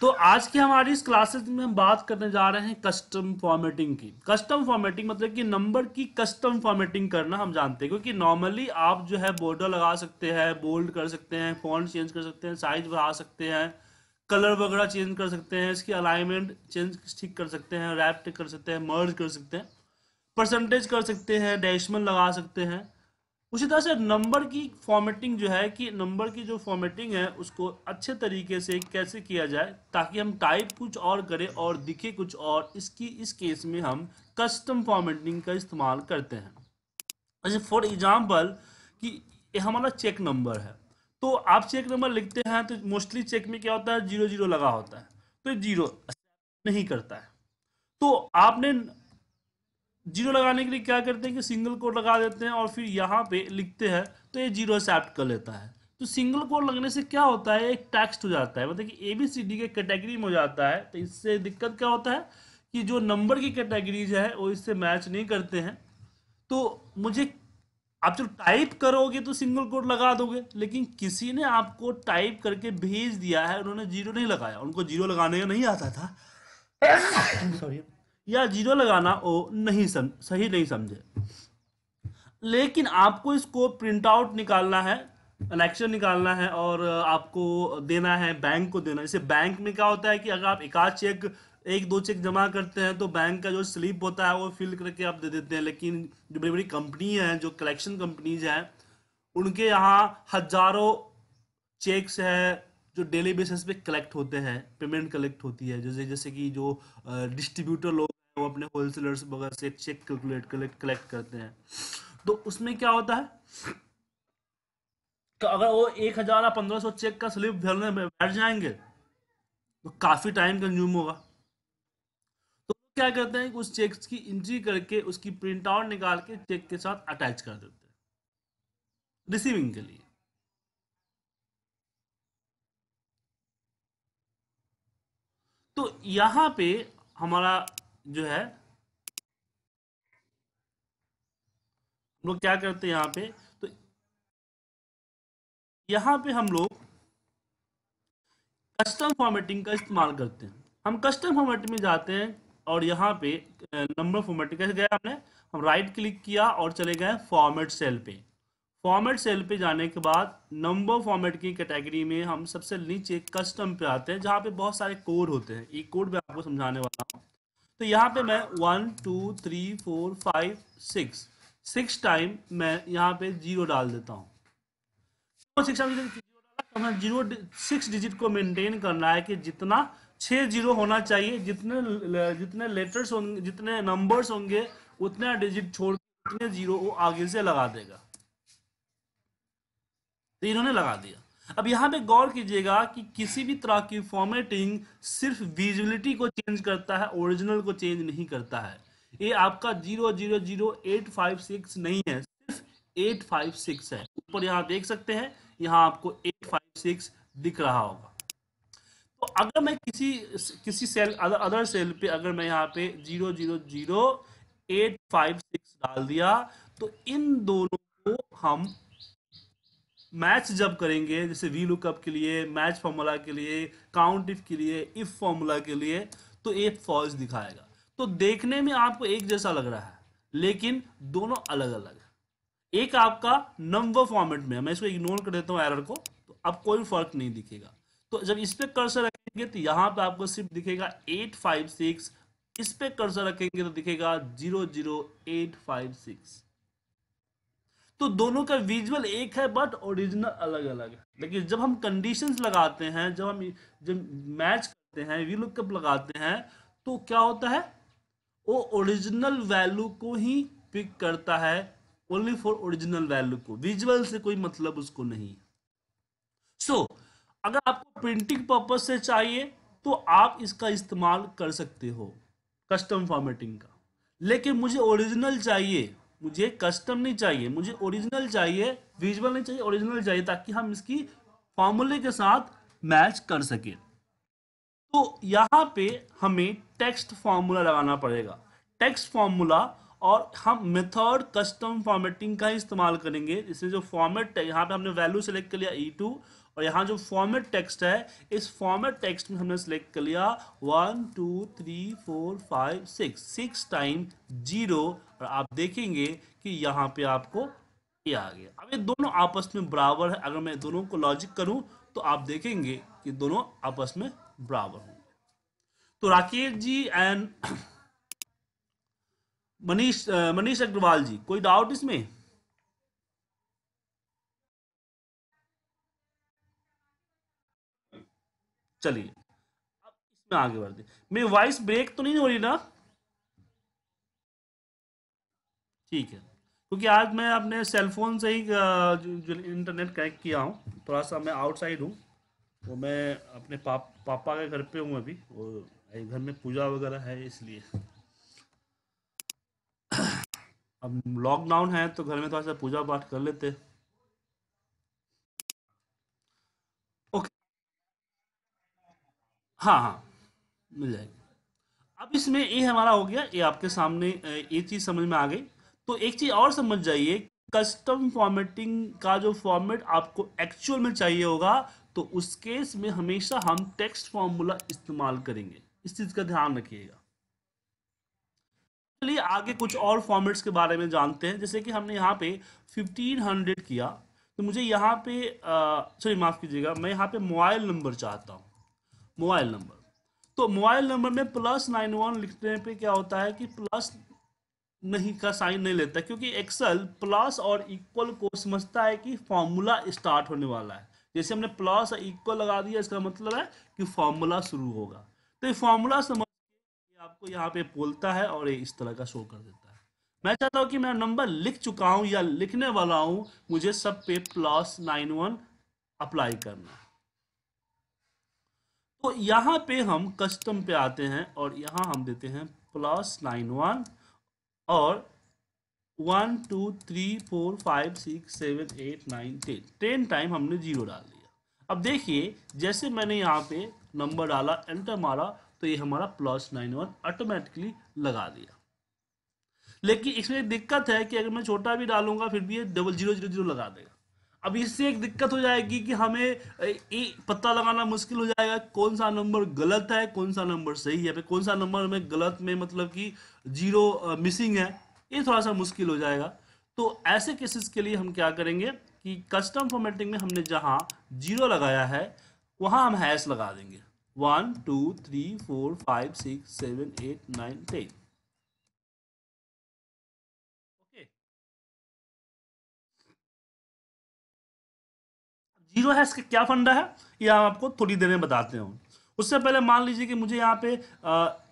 तो आज की हमारी इस क्लासेस में हम बात करने जा रहे हैं कस्टम फॉर्मेटिंग की। कस्टम फॉर्मेटिंग मतलब कि नंबर की कस्टम फॉर्मेटिंग करना हम जानते हैं, क्योंकि नॉर्मली आप जो है बॉर्डर लगा सकते हैं, बोल्ड कर सकते हैं, फॉन्ट चेंज कर सकते हैं, साइज बढ़ा सकते हैं, कलर वगैरह चेंज कर सकते हैं, इसकी अलाइनमेंट चेंज ठीक कर सकते हैं, रैप कर सकते हैं, मर्ज कर सकते हैं, परसेंटेज कर सकते हैं, डेसिमल लगा सकते हैं। उसी तरह से नंबर की फॉर्मेटिंग जो है कि नंबर की जो फॉर्मेटिंग है उसको अच्छे तरीके से कैसे किया जाए ताकि हम टाइप कुछ और करें और दिखे कुछ और, इसकी इस केस में हम कस्टम फॉर्मेटिंग का इस्तेमाल करते हैं। जैसे फॉर एग्जांपल कि हमारा चेक नंबर है, तो आप चेक नंबर लिखते हैं तो मोस्टली चेक में क्या होता है, 00 लगा होता है, तो 0 नहीं करता है। तो आपने 0 लगाने के लिए क्या करते हैं कि सिंगल कोट लगा देते हैं और फिर यहाँ पे लिखते हैं तो ये 0 एक्सेप्ट कर लेता है। तो सिंगल कोट लगने से क्या होता है, एक टेक्स्ट हो जाता है, मतलब कि ABCD के कैटेगरी में हो जाता है। तो इससे दिक्कत क्या होता है कि जो नंबर की कैटेगरीज है वो इससे मैच नहीं करते हैं। तो मुझे आप जो टाइप करोगे तो सिंगल कोट लगा दोगे, लेकिन किसी ने आपको टाइप करके भेज दिया है, उन्होंने 0 नहीं लगाया, उनको 0 लगाने का नहीं आता था सॉरी, या 0 लगाना वो नहीं सही नहीं समझे, लेकिन आपको इसको प्रिंट आउट निकालना है, कलेक्शन निकालना है और आपको देना है, बैंक को देना है। जैसे बैंक में क्या होता है कि अगर आप एक दो चेक जमा करते हैं तो बैंक का जो स्लिप होता है वो फिल करके आप दे देते हैं, लेकिन जो बड़ी बड़ी कंपनी हैं, जो कलेक्शन कंपनीज हैं, उनके यहाँ हजारों चेक्स है जो डेली बेसिस पे कलेक्ट होते हैं, पेमेंट कलेक्ट होती है। जैसे कि जो डिस्ट्रीब्यूटर लोग वो अपने होलसेलर्स वगैरह से चेक कलेक्ट करते हैं, तो उसमें क्या होता है तो अगर वो 1000 या 1500 चेक का स्लिप भरने में बैठ जाएंगे तो काफ़ी टाइम कंज्यूम होगा। तो क्या करते हैं कि उस चेक की एंट्री करके उसकी प्रिंट आउट निकाल के चेक के साथ अटैच कर देते हैं रिसीविंग के लिए। तो यहाँ पे हमारा जो है हम लोग क्या करते हैं यहाँ पे हम लोग कस्टम फॉर्मेटिंग का इस्तेमाल करते हैं। हम कस्टम फॉर्मेटिंग में जाते हैं और यहाँ पे नंबर फॉर्मेटिंग कैसे गए, हम राइट क्लिक किया और चले गए फॉर्मेट सेल पे। फॉर्मेट सेल पे जाने के बाद नंबर फॉर्मेट की कैटेगरी में हम सबसे नीचे कस्टम पे आते हैं, जहाँ पे बहुत सारे कोड होते हैं। एक कोड मैं आपको समझाने वाला हूँ। तो यहाँ पे मैं 1 2 3 4 5 6 टाइम मैं यहाँ पे 0 डाल देता हूँ। 6 डिजिट को मेंटेन करना है कि जितना 6 0 होना चाहिए, जितने लेटर्स होंगे, जितने नंबर्स होंगे, उतना डिजिट छोड़ के उतने 0 वो आगे से लगा देगा। तो इन्होंने लगा दिया। अब यहाँ पे गौर कीजिएगा कि किसी भी तरह की फॉर्मेटिंग सिर्फ विजिबिलिटी को चेंज करता है, ओरिजिनल को चेंज नहीं करता है। ये आपका 000856 नहीं है, सिर्फ 856 है। ऊपर यहाँ देख सकते हैं, यहाँ आपको 856 दिख रहा होगा। तो अगर मैं किसी सेल अदर सेल पे अगर मैं यहाँ पे 000856 डाल दिया तो इन दोनों को हम मैच जब करेंगे, जैसे वी लुकअप के लिए, मैच फॉर्मूला के लिए, काउंट इफ के लिए, इफ फॉर्मूला के लिए, तो एक फॉल्स दिखाएगा। तो देखने में आपको एक जैसा लग रहा है, लेकिन दोनों अलग अलग है। एक आपका नंबर फॉर्मेट में, मैं इसको इग्नोर कर देता हूँ एरर को, तो अब कोई फर्क नहीं दिखेगा। तो जब इस पर कर्सर रखेंगे तो यहाँ पे आपको सिर्फ दिखेगा 856, इस पर कर्सर रखेंगे तो दिखेगा 00856। तो दोनों का विजुअल एक है बट ओरिजिनल अलग अलग है। लेकिन जब हम कंडीशंस लगाते हैं, जब मैच करते हैं, वी लुकअप लगाते हैं, तो क्या होता है, वो ओरिजिनल वैल्यू को ही पिक करता है, ओनली फॉर ओरिजिनल वैल्यू को, विजुअल से कोई मतलब उसको नहीं। सो अगर आपको प्रिंटिंग पर्पस से चाहिए तो आप इसका इस्तेमाल कर सकते हो कस्टम फॉर्मेटिंग का, लेकिन मुझे ओरिजिनल चाहिए, मुझे कस्टम नहीं चाहिए, मुझे ओरिजिनल चाहिए, विजुअल नहीं चाहिए, ओरिजिनल चाहिए, ताकि हम इसकी फॉर्मूले के साथ मैच कर सकें। तो यहाँ पे हमें टेक्स्ट फार्मूला लगाना पड़ेगा, टेक्स्ट फार्मूला, और हम मेथड कस्टम फॉर्मेटिंग का ही इस्तेमाल करेंगे। इसमें जो फॉर्मेट है, यहाँ पे हमने वैल्यू सेलेक्ट कर लिया E2 और यहाँ जो फॉर्मेट टेक्स्ट है इस फॉर्मेट टेक्स्ट में हमने सेलेक्ट कर लिया 1 2 3 4 5 6 टाइम 0 और आप देखेंगे कि यहाँ पे आपको ये आ गया। अब ये दोनों आपस में बराबर है, अगर मैं दोनों को लॉजिक करूँ तो आप देखेंगे कि दोनों आपस में बराबर होंगे। तो राकेश जी एंड मनीष अग्रवाल जी, कोई डाउट इसमें? चलिए अब इसमें आगे बढ़ते। मेरी वॉइस ब्रेक तो नहीं हो रही ना? ठीक है, क्योंकि आज मैं अपने सेलफोन से ही जो इंटरनेट कनेक्ट किया हूँ। थोड़ा सा मैं आउटसाइड हूँ, वो मैं अपने पापा के घर पे हूँ अभी, वो घर में पूजा वगैरह है इसलिए। अब लॉकडाउन है तो घर में थोड़ा सा पूजा पाठ कर लेते। ओके, हाँ, मिल जाएगी। अब इसमें ये हमारा हो गया, ये आपके सामने ये चीज़ समझ में आ गई। तो एक चीज़ और समझ जाइए, कस्टम फॉर्मेटिंग का जो फॉर्मेट आपको एक्चुअल में चाहिए होगा तो उस केस में हमेशा हम टेक्स्ट फॉर्मूला इस्तेमाल करेंगे, इस चीज़ का ध्यान रखिएगा। चलिए आगे कुछ और फॉर्मेट्स के बारे में जानते हैं। जैसे कि हमने यहाँ पे 1500 किया तो मुझे यहाँ पे सॉरी माफ़ कीजिएगा, मैं यहाँ पे मोबाइल नंबर चाहता हूँ, मोबाइल नंबर। तो मोबाइल नंबर में +91 लिखने पे क्या होता है कि प्लस नहीं का साइन नहीं लेता, क्योंकि एक्सेल प्लस और इक्वल को समझता है कि फॉर्मूला स्टार्ट होने वाला है। जैसे हमने प्लस और इक्वल लगा दिया, इसका मतलब है कि फॉर्मूला शुरू होगा। तो ये फॉर्मूला समझ आपको यहाँ पे बोलता है और ये इस तरह का शो कर देता है। मैं चाहता हूँ कि मैं नंबर लिख चुका हूँ या लिखने वाला हूँ, मुझे सब पे +91 अप्लाई करना है। तो यहाँ पे हम कस्टम पे आते हैं और यहाँ हम देते हैं +91 और 1 2 3 4 5 6 7 8 9 10 टाइम हमने 0 डाल दिया। अब देखिए जैसे मैंने यहाँ पे नंबर डाला, एंटर मारा, तो ये हमारा +91 ऑटोमेटिकली लगा दिया। लेकिन इसमें एक दिक्कत है कि अगर मैं छोटा भी डालूंगा फिर भी ये 0000 लगा देगा। अब इससे एक दिक्कत हो जाएगी कि हमें पता लगाना मुश्किल हो जाएगा कौन सा नंबर गलत है, कौन सा नंबर सही है, कौन सा नंबर में गलत में मतलब कि 0 मिसिंग है, ये थोड़ा सा मुश्किल हो जाएगा। तो ऐसे केसेस के लिए हम क्या करेंगे कि कस्टम फॉर्मेटिंग में हमने जहाँ 0 लगाया है वहाँ हम हैश लगा देंगे 1 2 3 4 5 6 7 8 9 10। ओके, 0 हैश का क्या फंडा है ये हम आपको थोड़ी देर में बताते हैं। उससे पहले मान लीजिए कि मुझे यहाँ पे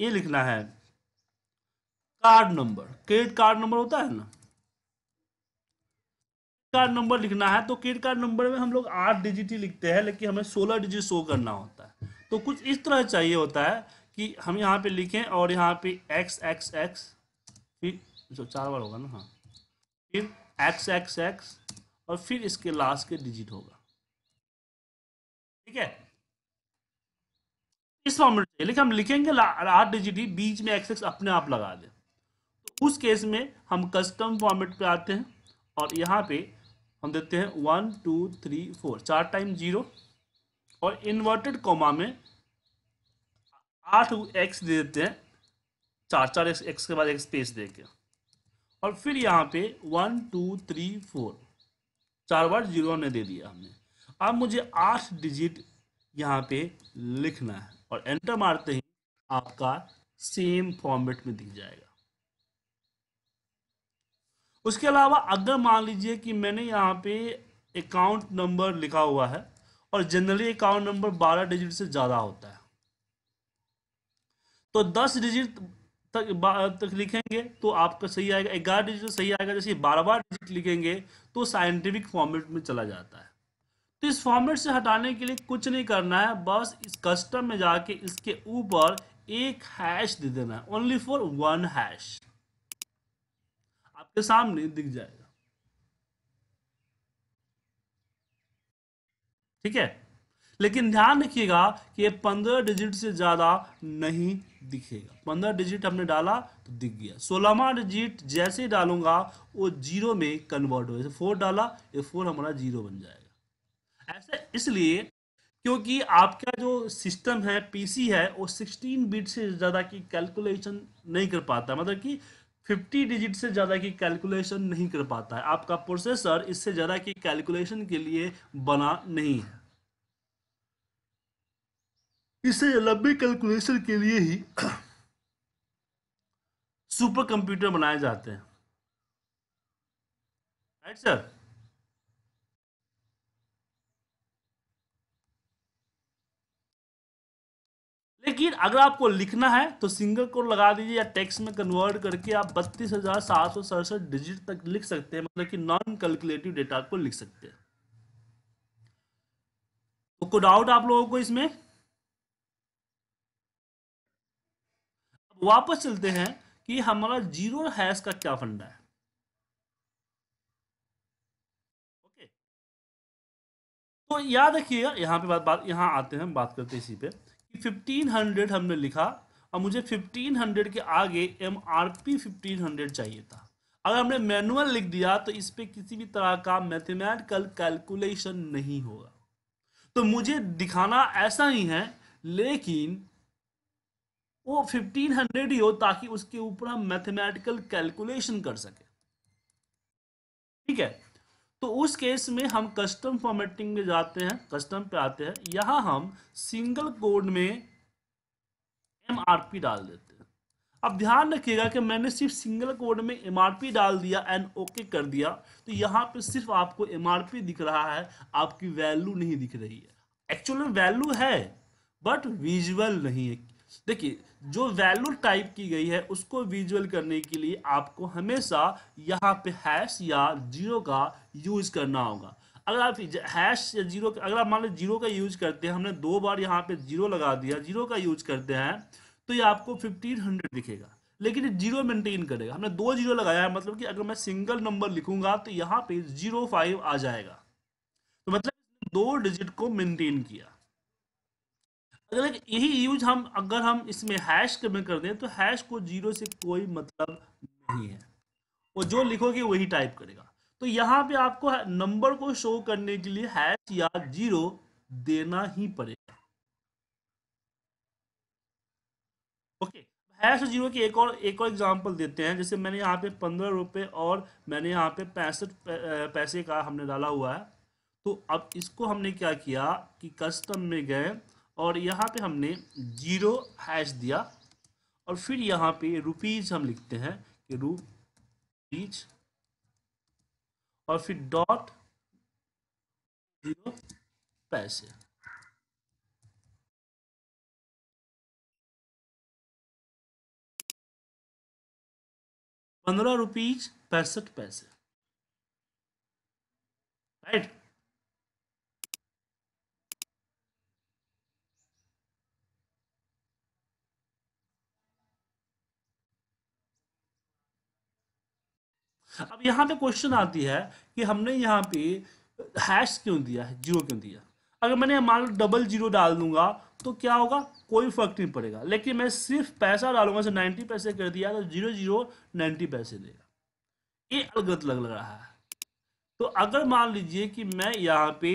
ये लिखना है card number, credit card number होता है ना, कार्ड नंबर लिखना है। तो क्रेडिट कार्ड नंबर में हम लोग 8 डिजिट ही लिखते हैं, लेकिन हमें 16 डिजिट शो करना होता है। तो कुछ इस तरह चाहिए होता है कि हम यहाँ पे लिखें और यहाँ पे XXX, फिर जो 4 बार होगा ना, हाँ, फिर XXX और फिर इसके लास्ट के डिजिट होगा। ठीक है, इस फॉर्मेट में लेकिन हम लिखेंगे 8 डिजिट ही, बीच में XX अपने आप लगा दें। तो उस केस में हम कस्टम फॉर्मेट पे आते हैं और यहाँ पे हम देते हैं 1 2 3 4 4 टाइम 0 और इन्वर्टेड कॉमा में 8x दे देते हैं, 4 4 x के बाद एक स्पेस देके, और फिर यहाँ पे 1 2 3 4 4 बार 0 ने दे दिया हमने। अब मुझे 8 डिजिट यहाँ पे लिखना है और एंटर मारते ही आपका सेम फॉर्मेट में दिख जाएगा। उसके अलावा अगर मान लीजिए कि मैंने यहाँ पे अकाउंट नंबर लिखा हुआ है और जनरली अकाउंट नंबर 12 डिजिट से ज़्यादा होता है, तो 10 डिजिट तक लिखेंगे तो आपका सही आएगा, 11 डिजिट सही आएगा। जैसे 12 डिजिट लिखेंगे तो साइंटिफिक फॉर्मेट में चला जाता है। तो इस फॉर्मेट से हटाने के लिए कुछ नहीं करना है, बस इस कस्टम में जाके इसके ऊपर एक हैश दे देना है, ओनली फॉर 1 हैश आपके सामने दिख जाएगा। ठीक है, लेकिन ध्यान रखिएगा कि ये 15 डिजिट से ज़्यादा नहीं दिखेगा। 15 डिजिट हमने डाला तो दिख गया। 16वां डिजिट जैसे ही डालूंगा वो 0 में कन्वर्ट हो, जैसे 4 डाला ये 4 हमारा 0 बन जाएगा। ऐसा इसलिए क्योंकि आपका जो सिस्टम है पीसी है वो 16 बिट से ज़्यादा की कैलकुलेशन नहीं कर पाता, मतलब कि 50 डिजिट से ज़्यादा की कैलकुलेशन नहीं कर पाता है। आपका प्रोसेसर इससे ज़्यादा की कैलकुलेशन के लिए बना नहीं है, इससे लंबी कैलकुलेशन के लिए ही सुपर कंप्यूटर बनाए जाते हैं। राइट सर, लेकिन अगर आपको लिखना है तो सिंगल कोट लगा दीजिए या टेक्स्ट में कन्वर्ट करके आप 32,767 डिजिट तक लिख सकते हैं, मतलब कि नॉन कैलकुलेटिव डेटा को लिख सकते हैं। तो कोई डाउट आप लोगों को इसमें? वापस चलते हैं कि हमारा जीरो हैश का क्या फंडा है। ओके, तो याद रखिए यहाँ पे यहाँ आते हैं, बात करते हैं इसी पे। 1500 हमने लिखा और मुझे 1500 के आगे MRP 1500 चाहिए था। अगर हमने मैनुअल लिख दिया तो इस पे किसी भी तरह का मैथमेटिकल कैलकुलेशन नहीं होगा। तो मुझे दिखाना ऐसा ही है, लेकिन वो 1500 ही हो ताकि उसके ऊपर हम मैथमेटिकल कैलकुलेशन कर सके। ठीक है, तो उस केस में हम कस्टम फॉर्मेटिंग में जाते हैं, कस्टम पे आते हैं, यहाँ हम सिंगल कोड में MRP डाल देते हैं। अब ध्यान रखिएगा कि मैंने सिर्फ सिंगल कोड में MRP डाल दिया एंड ओके कर दिया, तो यहाँ पे सिर्फ आपको MRP दिख रहा है, आपकी वैल्यू नहीं दिख रही है। एक्चुअल में वैल्यू है बट विजुअल नहीं है। देखिए, जो वैल्यू टाइप की गई है उसको विजुअल करने के लिए आपको हमेशा यहाँ पे हैश या जीरो का यूज करना होगा। अगर आप हैश या जीरो, अगर आप मान लो जीरो का यूज करते हैं, हमने दो बार यहाँ पे जीरो लगा दिया, जीरो का यूज करते हैं तो ये आपको 1500 दिखेगा, लेकिन ये जीरो मेंटेन करेगा। हमने दो जीरो लगाया है, मतलब कि अगर मैं सिंगल नंबर लिखूंगा तो यहाँ पे 05 आ जाएगा, तो मतलब दो डिजिट को मेनटेन किया। अगर यही यूज हम इसमें हैश में कर दें तो हैश को जीरो से कोई मतलब नहीं है, वो जो लिखोगे वही टाइप करेगा। तो यहाँ पे आपको नंबर को शो करने के लिए हैश या जीरो देना ही पड़ेगा। ओके, हैश और जीरो की एक और एग्जांपल देते हैं। जैसे मैंने यहाँ पे 15 रुपये और मैंने यहाँ पे 65 पैसे का हमने डाला हुआ है। तो अब इसको हमने क्या किया कि कस्टम में गए और यहाँ पे हमने जीरो हैश दिया और फिर यहाँ पे रुपीज़ हम लिखते हैं कि रुपीज और फिर डॉट जीरो पैसे। ₹15.65। राइट, अब यहाँ पे क्वेश्चन आती है कि हमने यहाँ पे हैश क्यों दिया है, जीरो क्यों दिया। अगर मैंने मान लो डबल 0 डाल दूंगा तो क्या होगा, कोई फर्क नहीं पड़ेगा। लेकिन मैं सिर्फ पैसा डालूंगा, जैसे 90 पैसे कर दिया तो 00 90 पैसे देगा। ये अलग लग रहा है। तो अगर मान लीजिए कि मैं यहाँ पे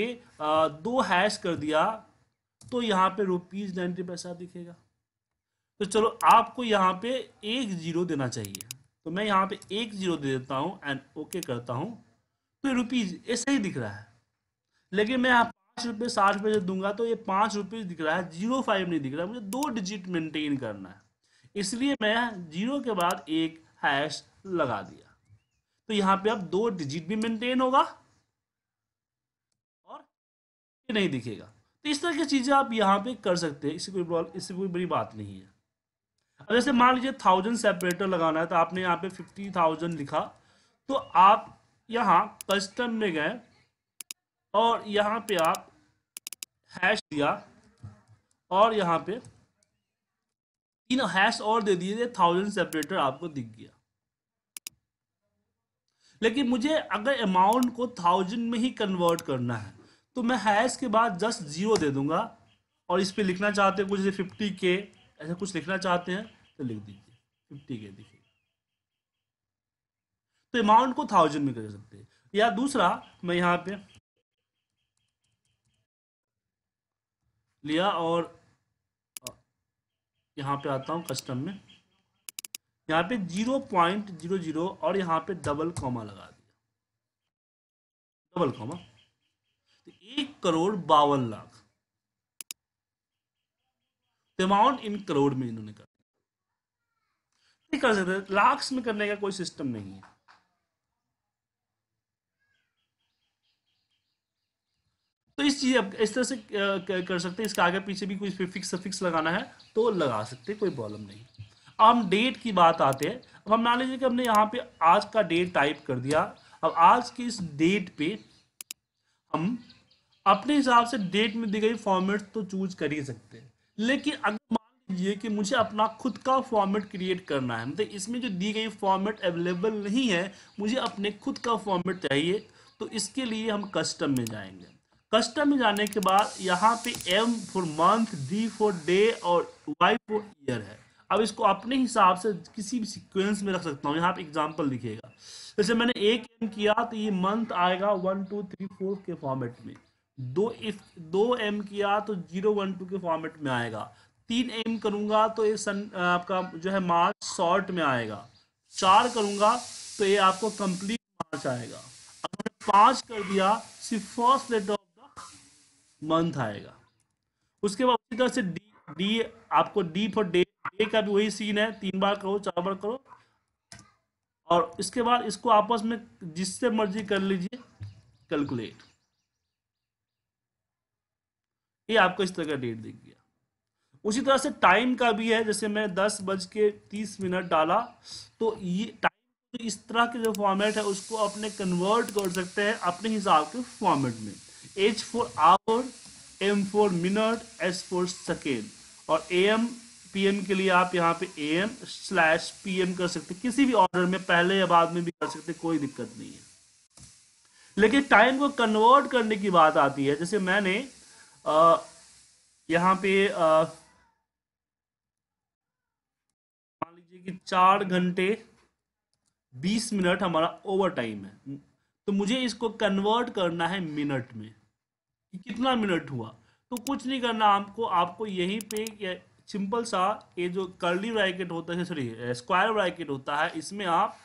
2 हैश कर दिया तो यहाँ पे ₹90 दिखेगा। तो चलो आपको यहाँ पे 10 देना चाहिए, तो मैं यहाँ पे 10 दे देता हूँ एंड ओके करता हूँ। तो ये रुपीज ऐसे ही दिख रहा है, लेकिन मैं यहाँ ₹5 60 दूंगा तो ये ₹5 दिख रहा है, 05 नहीं दिख रहा है। मुझे 2 डिजिट मेंटेन करना है, इसलिए मैं 0 के बाद एक हैश लगा दिया। तो यहाँ पे अब 2 डिजिट भी मेंटेन होगा और ये नहीं दिखेगा। तो इस तरह की चीज़ें आप यहाँ पे कर सकते हैं, इससे कोई बड़ी बात नहीं है। अब जैसे मान लीजिए 1000 सेपरेटर लगाना है, तो आपने यहाँ पे 50,000 लिखा, तो आप यहाँ कस्टम में गए और यहाँ पे आप हैश दिया और यहाँ पे 3 हैश और दे दिए, 1000 सेपरेटर आपको दिख गया। लेकिन मुझे अगर अमाउंट को 1000 में ही कन्वर्ट करना है तो मैं हैश के बाद जस्ट 0 दे दूंगा और इस पर लिखना चाहते हैं कुछ, जैसे 50K ऐसा कुछ लिखना चाहते हैं तो लिख दीजिए 50K दिखेगा। तो अमाउंट को 1000 में कर सकते हैं। या दूसरा, मैं यहाँ पे लिया और यहाँ पे आता हूँ कस्टम में, यहाँ पे 0.00 और यहाँ पे डबल कॉमा लगा दिया, double comma, 1,52,00,000 amount in crore में इन्होंने कर दिया। नहीं कर सकते, लाख्स में करने का कोई सिस्टम नहीं है। तो इस चीज अब इस तरह से कर सकते हैं, इसके आगे पीछे भी कुछ फिक्स सफिक्स लगाना है तो लगा सकते, कोई प्रॉब्लम नहीं। अब हम डेट की बात आते हैं। अब हम मान लीजिए कि हमने यहाँ पे आज का डेट टाइप कर दिया। अब आज की इस डेट पे हम अपने हिसाब से डेट में दी गई फॉर्मेट तो चूज कर ही सकते हैं, लेकिन अगर मान लीजिए कि मुझे अपना खुद का फॉर्मेट क्रिएट करना है, मतलब इसमें जो दी गई फॉर्मेट अवेलेबल नहीं है, मुझे अपने खुद का फॉर्मेट चाहिए, तो इसके लिए हम कस्टम में जाएंगे। कस्टम में जाने के बाद यहाँ पे M for month, D for day और Y फॉर ईयर है। अब इसको अपने हिसाब से किसी भी सिक्वेंस में रख सकता हूँ। यहाँ पे एग्जाम्पल दिखेगा, जैसे मैंने एक M किया तो ये मंथ आएगा 1 2 3 4 के फॉर्मेट में, दो एम किया तो 0 1 2 के फॉर्मेट में आएगा, 3 एम करूंगा तो ये आपका जो है मार्च शॉर्ट में आएगा, 4 करूंगा तो ये आपको कंप्लीट मार्च आएगा, अगर 5 कर दिया सिर्फ first date of the month आएगा। उसके बाद उसी तरह से डी आपको डी फॉर डे का भी वही सीन है, 3 बार करो 4 बार करो, और इसके बाद इसको आपस में जिससे मर्जी कर लीजिए कैलकुलेट, ये आपको इस तरह का डेट दिख गया। उसी तरह से टाइम का भी है, जैसे मैं 10:30 डाला तो ये टाइम, तो इस तरह के जो फॉर्मेट है उसको अपने कन्वर्ट कर सकते हैं अपने हिसाब के फॉर्मेट में। H for hour, M for minute, S for second, और AM PM के लिए आप यहाँ पे AM/PM कर सकते, किसी भी ऑर्डर में पहले या बाद में भी कर सकते, कोई दिक्कत नहीं है। लेकिन टाइम को कन्वर्ट करने की बात आती है, जैसे मैंने यहाँ पे मान लीजिए कि 4 घंटे 20 मिनट हमारा ओवर टाइम है, तो मुझे इसको कन्वर्ट करना है मिनट में कि कितना मिनट हुआ। तो कुछ नहीं करना आपको, आपको यहीं पे सिंपल सा ये जो कर्ली ब्रैकेट होता है, सॉरी स्क्वायर ब्रैकेट होता है, इसमें आप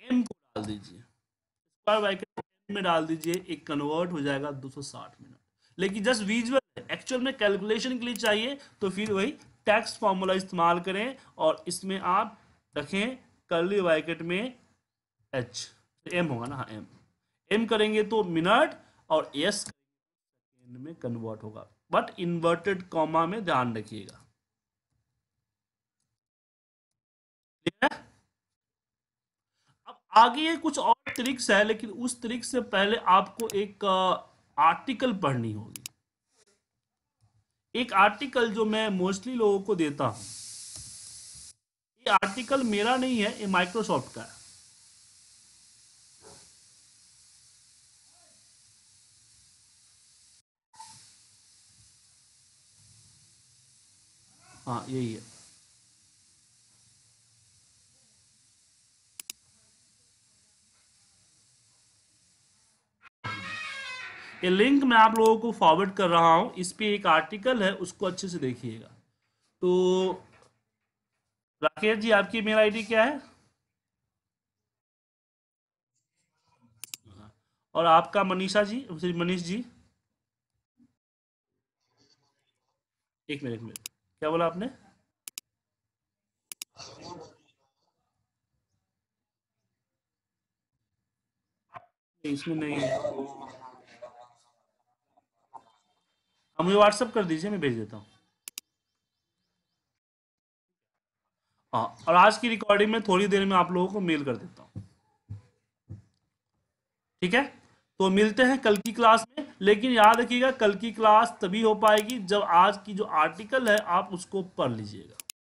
एम को डाल दीजिए, स्क्वायर ब्रैकेट में डाल दीजिए, एक कन्वर्ट हो जाएगा 260 मिनट। लेकिन जस्ट विजुअल, एक्चुअल में कैलकुलेशन के लिए चाहिए तो फिर वही टैक्स फॉर्मूला इस्तेमाल करें और इसमें आप रखें कर्ली ब्रैकेट में H, M होगा ना, हाँ M करेंगे तो मिनट और S सेकंड में कन्वर्ट होगा, बट इन्वर्टेड कॉमा में ध्यान रखिएगा। अब आगे कुछ और ट्रिक्स है, लेकिन उस ट्रिक से पहले आपको एक आर्टिकल पढ़नी होगी। एक आर्टिकल जो मैं मोस्टली लोगों को देता हूं, ये आर्टिकल मेरा नहीं है, ये माइक्रोसॉफ्ट का है। हाँ यही है, ये लिंक मैं आप लोगों को फॉरवर्ड कर रहा हूँ, इस पर एक आर्टिकल है, उसको अच्छे से देखिएगा। तो राकेश जी आपकी मेल आईडी क्या है और आपका मनीषा जी, मनीष जी एक मिनट क्या बोला आपने? इसमें नहीं है, मुझे व्हाट्सएप कर दीजिए, मैं भेज देता हूँ। हाँ, और आज की रिकॉर्डिंग में थोड़ी देर में आप लोगों को मेल कर देता हूँ, ठीक है? तो मिलते हैं कल की क्लास में, लेकिन याद रखिएगा कल की क्लास तभी हो पाएगी जब आज की जो आर्टिकल है आप उसको पढ़ लीजिएगा।